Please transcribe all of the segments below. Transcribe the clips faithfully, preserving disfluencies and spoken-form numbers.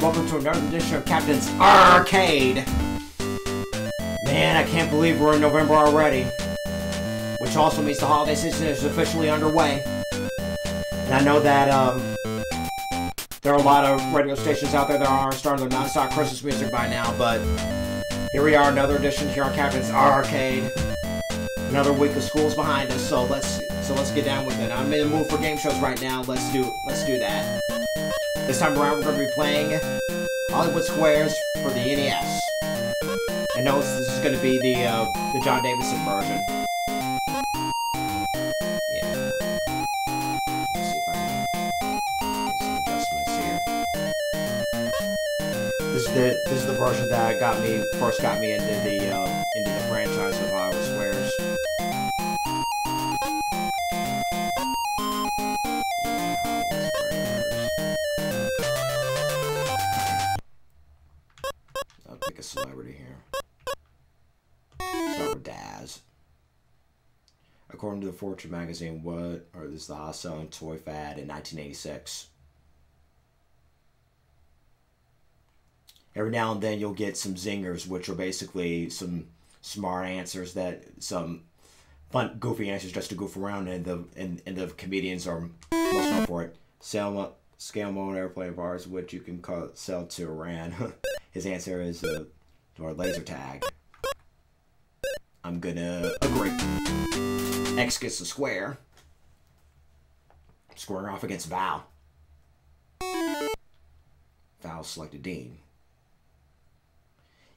and welcome to another edition of Captain's ARGH!-Cade! Man, I can't believe we're in November already. Which also means the holiday season is officially underway. And I know that, um, there are a lot of radio stations out there that aren't starting their non-stop Christmas music by now, but here we are, another edition here on Captain's ARGH!-Cade. Another week of school's behind us, so let's so let's get down with it. I'm in the mood for game shows right now. Let's do let's do that. This time around, we're going to be playing Hollywood Squares for the N E S. And notice this is going to be the uh, the John Davidson version. Yeah. Let's see if I can make some adjustments here. This is the this is the version that got me first got me into the uh, into the franchise of Hollywood Squares. Celebrity here. Start with Daz. According to the Fortune magazine, what or this is the hot selling toy fad in nineteen eighty-six. Every now and then you'll get some zingers, which are basically some smart answers that some fun goofy answers just to goof around, and the and, and the comedians are most known for it. Selma scale mode airplane bars, which you can call, sell to Iran. His answer is uh, to our laser tag. I'm gonna agree. X gets the square. Squaring off against Val. Val selected Dean.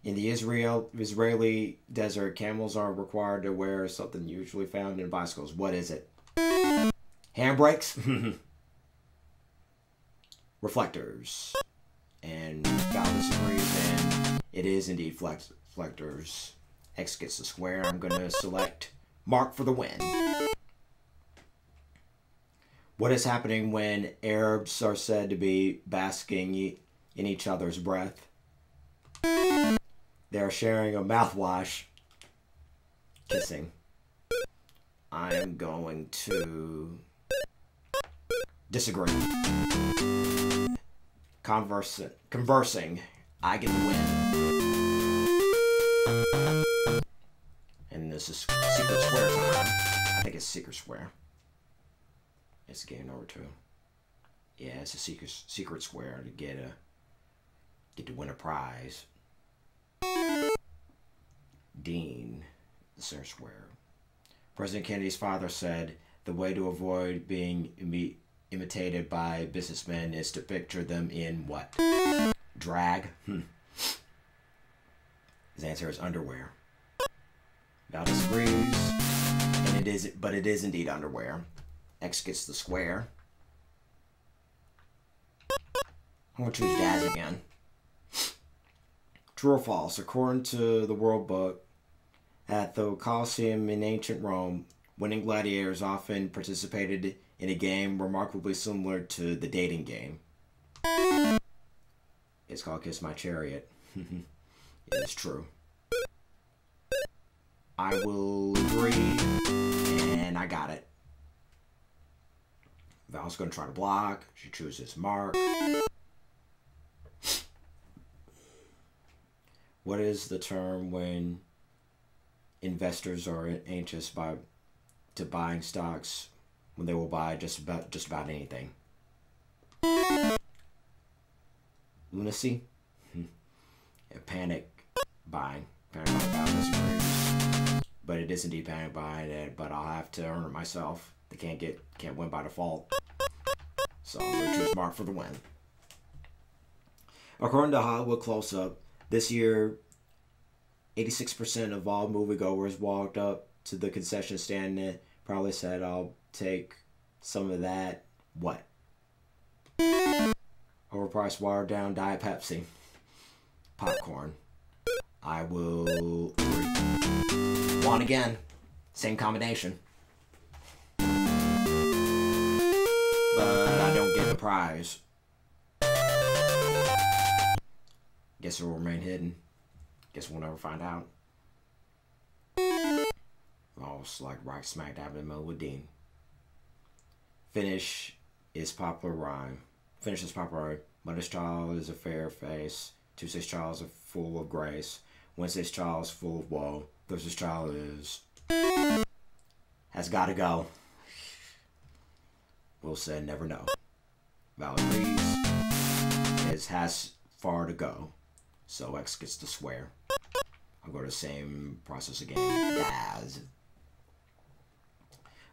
In the Israel Israeli desert, camels are required to wear something usually found in bicycles. What is it? Handbrakes? Reflectors. And Val disagrees, and it is indeed flex reflectors. X gets the square. I'm going to select Mark for the win. What is happening when Arabs are said to be basking in each other's breath? They are sharing a mouthwash. Kissing. I am going to disagree. Conversing, conversing, I get the win. And this is secret square time. I think it's secret square. It's game number two. Yeah, it's a secret secret square to get a get to win a prize. Dean, the center square. President Kennedy's father said the way to avoid being immediate. Imitated by businessmen is to picture them in what? Drag? Hmm. His answer is underwear. Val disagrees, and it is, but it is indeed underwear. X gets the square. I'm gonna choose Daz again. True or false? According to the World Book, at the Coliseum in ancient Rome, winning gladiators often participated in a game remarkably similar to the dating game. It's called Kiss My Chariot. Yeah, it's true. I will agree, and I got it. Val's gonna try to block. She chooses Mark. What is the term when investors are anxious by to buying stocks when they will buy just about just about anything? Lunacy? Yeah, panic buying. Panic buying. But it is indeed panic buying, but I'll have to earn it myself. They can't get can't win by default. So I'm gonna choose Mark for the win. According to Hollywood Close-Up, this year eighty-six percent of all moviegoers walked up to the concession stand and probably said, I'll take some of that, what? Overpriced watered down Diet Pepsi. Popcorn. I will won again. Same combination. But I don't get the prize. Guess it will remain hidden. Guess we'll never find out. Almost like rock smack dab in the middle with Dean. Finish is popular rhyme. Finish is popular Mother's child is a fair face. Tuesday's child is full of grace. Wednesday's child is full of woe. Thursday's child is... has gotta go. Will said, never know. Valerie Reese is has far to go. So X gets to swear. I'll go to the same process again. Daz.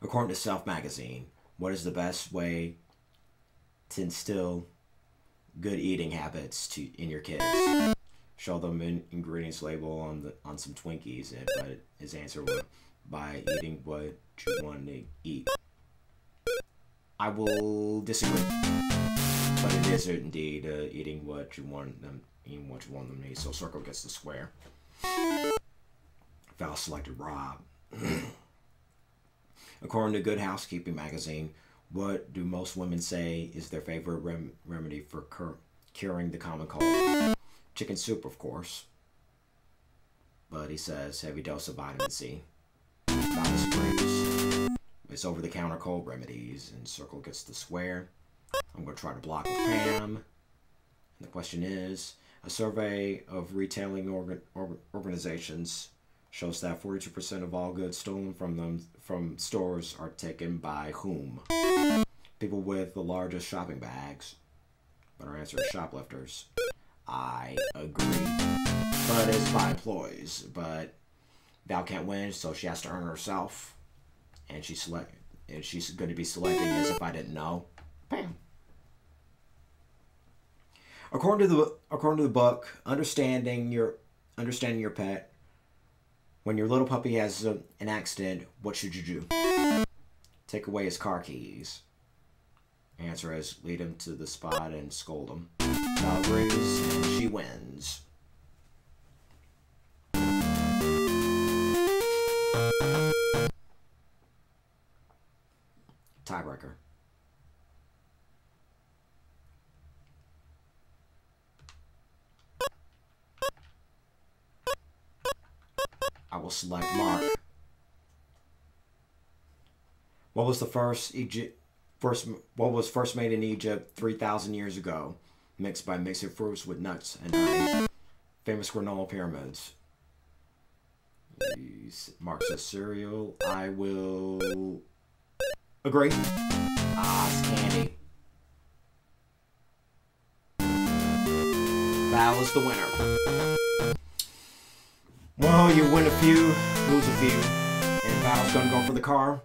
According to Self magazine, what is the best way to instill good eating habits to in your kids? Show them an ingredients label on the on some Twinkies, and but his answer was by eating what you want to eat. I will disagree, but it is indeed uh, eating what you want them eating what you want them to eat. So Circle gets to swear. Val selected Rob. According to Good Housekeeping Magazine, what do most women say is their favorite rem remedy for cur curing the common cold? Chicken soup, of course. But he says, heavy dose of vitamin C. Vitamin sprays. It's over-the-counter cold remedies, and Circle gets to swear. I'm going to try to block with Pam. And the question is, a survey of retailing organ or organizations shows that forty-two percent of all goods stolen from them from stores are taken by whom? People with the largest shopping bags. But our answer is shoplifters. I agree. But it's by employees. But Val can't win, so she has to earn herself. And she select and she's going to be selecting as if I didn't know. Bam. According to the according to the book, understanding your understanding your pet. When your little puppy has a, an accident, what should you do? Take away his car keys. Answer is lead him to the spot and scold him. Val agrees, and she wins. Tiebreaker. I will select Mark. What was the first Egypt? First, what was first made in Egypt three thousand years ago? Mixed by mixing fruits with nuts and honey. Famous granola pyramids. Mark says cereal. I will agree. Ah, it's candy. That was the winner. Well, you win a few, lose a few, and Val's gonna go for the car.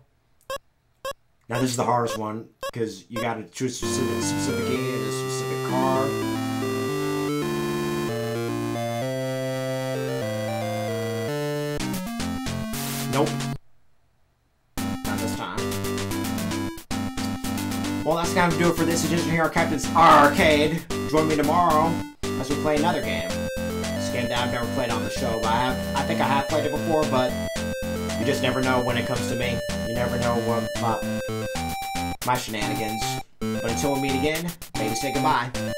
Now this is the hardest one, because you gotta choose a specific, specific game and a specific car. Nope. Not this time. Well, that's gonna do it for this edition here of Captain's ARGH!-Cade. Join me tomorrow as we play another game. Game that I've never played on the show, but I have, I think I have played it before, but you just never know when it comes to me. You never know what my, my shenanigans. But until we meet again, maybe say goodbye.